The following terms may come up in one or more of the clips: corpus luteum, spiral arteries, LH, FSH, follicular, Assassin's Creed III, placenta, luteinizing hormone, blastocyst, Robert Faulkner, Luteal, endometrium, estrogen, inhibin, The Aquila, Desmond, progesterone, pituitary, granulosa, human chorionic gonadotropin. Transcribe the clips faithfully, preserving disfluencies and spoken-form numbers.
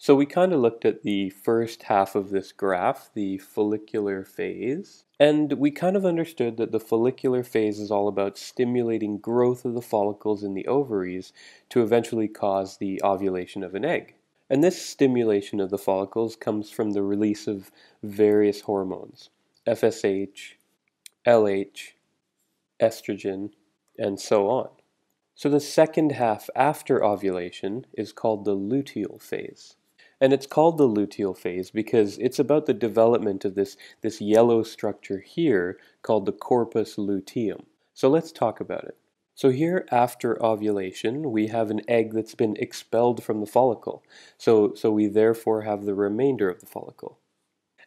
So we kind of looked at the first half of this graph, the follicular phase, and we kind of understood that the follicular phase is all about stimulating growth of the follicles in the ovaries to eventually cause the ovulation of an egg. And this stimulation of the follicles comes from the release of various hormones, F S H, L H, estrogen, and so on. So the second half after ovulation is called the luteal phase. And it's called the luteal phase because it's about the development of this, this yellow structure here called the corpus luteum. So let's talk about it. So here after ovulation, we have an egg that's been expelled from the follicle. So, so we therefore have the remainder of the follicle.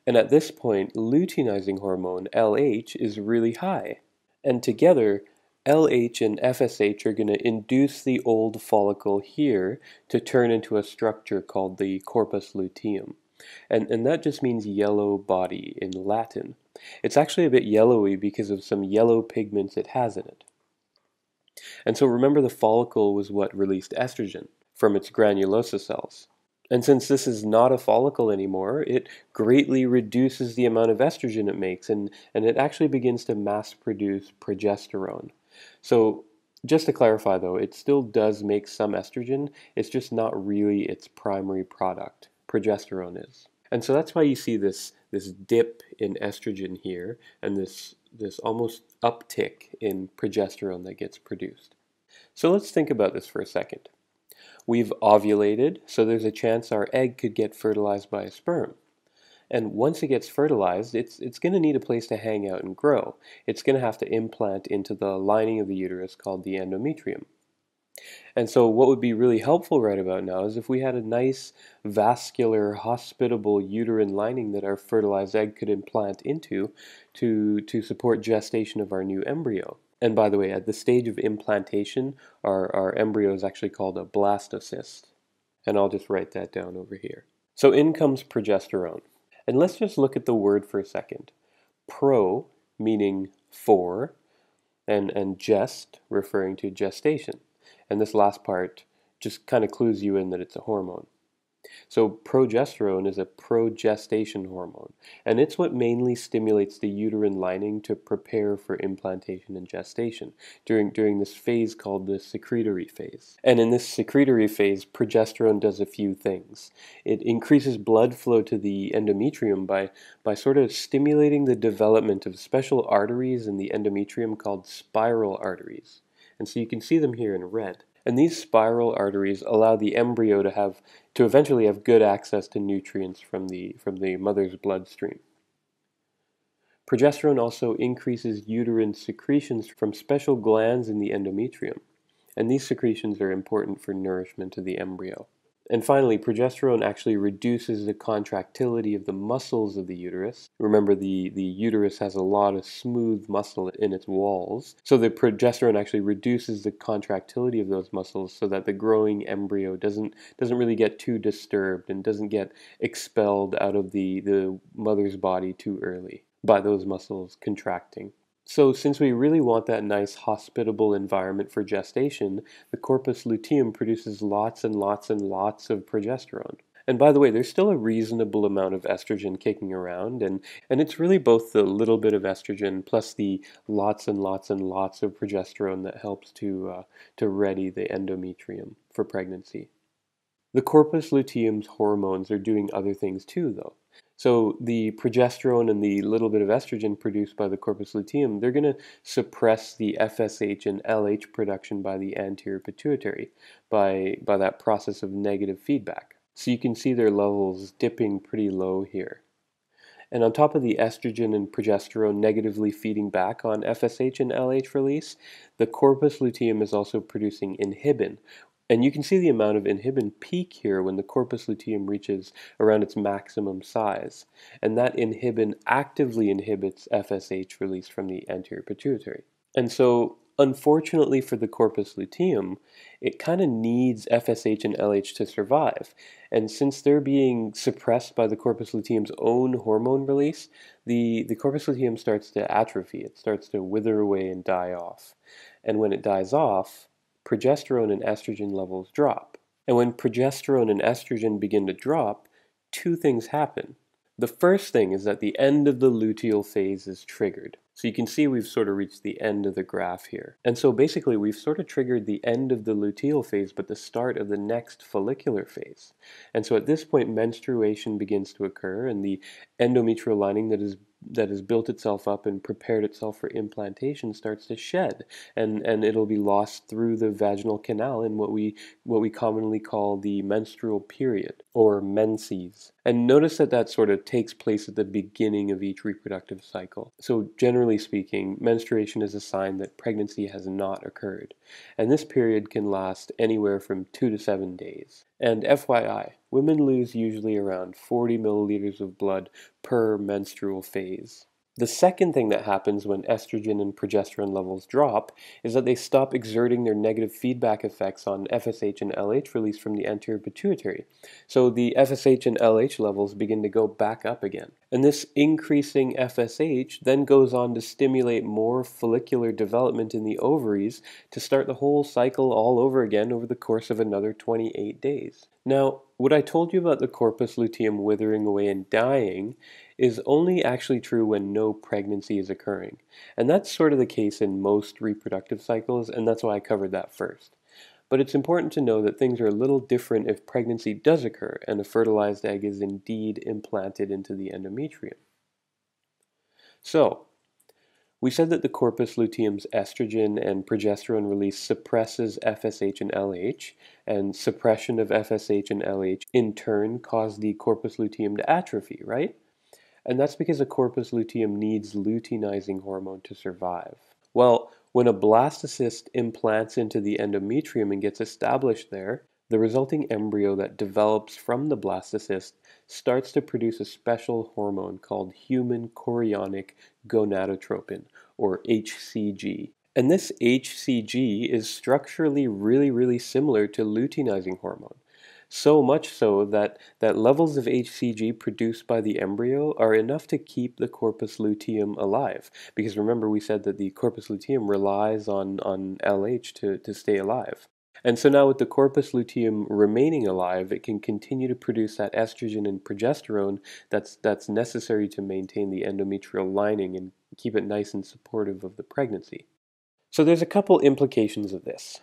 And at this point, luteinizing hormone, L H, is really high. And together, L H and F S H are going to induce the old follicle here to turn into a structure called the corpus luteum. And, and that just means yellow body in Latin. It's actually a bit yellowy because of some yellow pigments it has in it. And so remember, the follicle was what released estrogen from its granulosa cells. And since this is not a follicle anymore, it greatly reduces the amount of estrogen it makes, and, and it actually begins to mass produce progesterone. So just to clarify though, it still does make some estrogen, it's just not really its primary product. Progesterone is. And so that's why you see this, this dip in estrogen here, and this, this almost uptick in progesterone that gets produced. So let's think about this for a second. We've ovulated, so there's a chance our egg could get fertilized by a sperm. And once it gets fertilized, it's, it's going to need a place to hang out and grow. It's going to have to implant into the lining of the uterus called the endometrium. And so what would be really helpful right about now is if we had a nice, vascular, hospitable uterine lining that our fertilized egg could implant into to, to support gestation of our new embryo. And by the way, at the stage of implantation, our, our embryo is actually called a blastocyst. And I'll just write that down over here. So in comes progesterone. And let's just look at the word for a second. Pro, meaning for, and, and gest, referring to gestation. And this last part just kind of clues you in that it's a hormone. So progesterone is a progestation hormone, and it's what mainly stimulates the uterine lining to prepare for implantation and gestation during, during this phase called the secretory phase. And in this secretory phase, progesterone does a few things. It increases blood flow to the endometrium by, by sort of stimulating the development of special arteries in the endometrium called spiral arteries. And so you can see them here in red. And these spiral arteries allow the embryo to have to eventually have good access to nutrients from the, from the mother's bloodstream. Progesterone also increases uterine secretions from special glands in the endometrium, and these secretions are important for nourishment of the embryo. And finally, progesterone actually reduces the contractility of the muscles of the uterus. Remember, the, the uterus has a lot of smooth muscle in its walls, so the progesterone actually reduces the contractility of those muscles so that the growing embryo doesn't, doesn't really get too disturbed and doesn't get expelled out of the, the mother's body too early by those muscles contracting. So since we really want that nice hospitable environment for gestation, the corpus luteum produces lots and lots and lots of progesterone. And by the way, there's still a reasonable amount of estrogen kicking around, and, and it's really both the little bit of estrogen plus the lots and lots and lots of progesterone that helps to, uh, to ready the endometrium for pregnancy. The corpus luteum's hormones are doing other things too, though. So the progesterone and the little bit of estrogen produced by the corpus luteum, they're going to suppress the F S H and L H production by the anterior pituitary, by, by that process of negative feedback. So you can see their levels dipping pretty low here. And on top of the estrogen and progesterone negatively feeding back on F S H and L H release, the corpus luteum is also producing inhibin. And you can see the amount of inhibin peak here when the corpus luteum reaches around its maximum size. And that inhibin actively inhibits F S H release from the anterior pituitary. And so, unfortunately for the corpus luteum, it kind of needs F S H and L H to survive. And since they're being suppressed by the corpus luteum's own hormone release, the, the corpus luteum starts to atrophy. It starts to wither away and die off. And when it dies off, progesterone and estrogen levels drop. And when progesterone and estrogen begin to drop, two things happen. The first thing is that the end of the luteal phase is triggered. So you can see we've sort of reached the end of the graph here. And so basically we've sort of triggered the end of the luteal phase, but the start of the next follicular phase. And so at this point, menstruation begins to occur, and the endometrial lining that is that has built itself up and prepared itself for implantation starts to shed, and and it'll be lost through the vaginal canal in what we what we commonly call the menstrual period, or menses. And notice that that sort of takes place at the beginning of each reproductive cycle. So generally speaking, menstruation is a sign that pregnancy has not occurred, and this period can last anywhere from two to seven days. And F Y I, women lose usually around forty milliliters of blood per menstrual phase. The second thing that happens when estrogen and progesterone levels drop is that they stop exerting their negative feedback effects on F S H and L H release from the anterior pituitary. So the F S H and L H levels begin to go back up again. And this increasing F S H then goes on to stimulate more follicular development in the ovaries to start the whole cycle all over again over the course of another twenty-eight days. Now, what I told you about the corpus luteum withering away and dying is only actually true when no pregnancy is occurring. And that's sort of the case in most reproductive cycles, and that's why I covered that first. But it's important to know that things are a little different if pregnancy does occur and a fertilized egg is indeed implanted into the endometrium. So, we said that the corpus luteum's estrogen and progesterone release suppresses F S H and L H, and suppression of F S H and L H in turn caused the corpus luteum to atrophy, right? And that's because the corpus luteum needs luteinizing hormone to survive. Well, when a blastocyst implants into the endometrium and gets established there, the resulting embryo that develops from the blastocyst starts to produce a special hormone called human chorionic gonadotropin, or H C G. And this H C G is structurally really, really similar to luteinizing hormone. So much so that, that levels of H C G produced by the embryo are enough to keep the corpus luteum alive. Because remember, we said that the corpus luteum relies on, on L H to, to stay alive. And so now with the corpus luteum remaining alive, it can continue to produce that estrogen and progesterone that's, that's necessary to maintain the endometrial lining and keep it nice and supportive of the pregnancy. So there's a couple implications of this.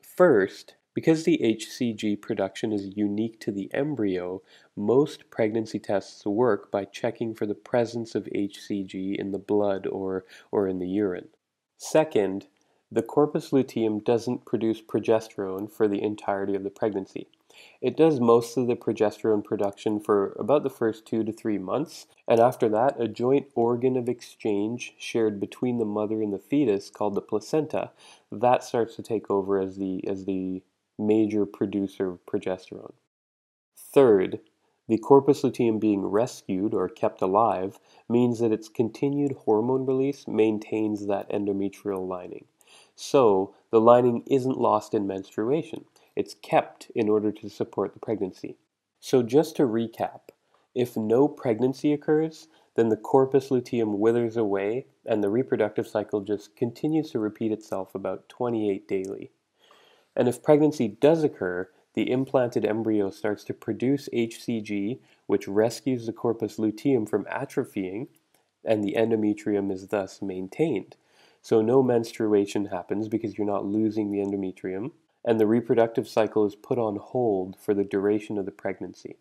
First, because the H C G production is unique to the embryo, most pregnancy tests work by checking for the presence of H C G in the blood or, or in the urine. Second, the corpus luteum doesn't produce progesterone for the entirety of the pregnancy. It does most of the progesterone production for about the first two to three months, and after that, a joint organ of exchange shared between the mother and the fetus called the placenta, that starts to take over as the, as the major producer of progesterone. Third, the corpus luteum being rescued or kept alive means that its continued hormone release maintains that endometrial lining. So the lining isn't lost in menstruation. It's kept in order to support the pregnancy. So just to recap, if no pregnancy occurs, then the corpus luteum withers away and the reproductive cycle just continues to repeat itself about twenty-eight daily. And if pregnancy does occur, the implanted embryo starts to produce H C G, which rescues the corpus luteum from atrophying, and the endometrium is thus maintained. So no menstruation happens because you're not losing the endometrium, and the reproductive cycle is put on hold for the duration of the pregnancy.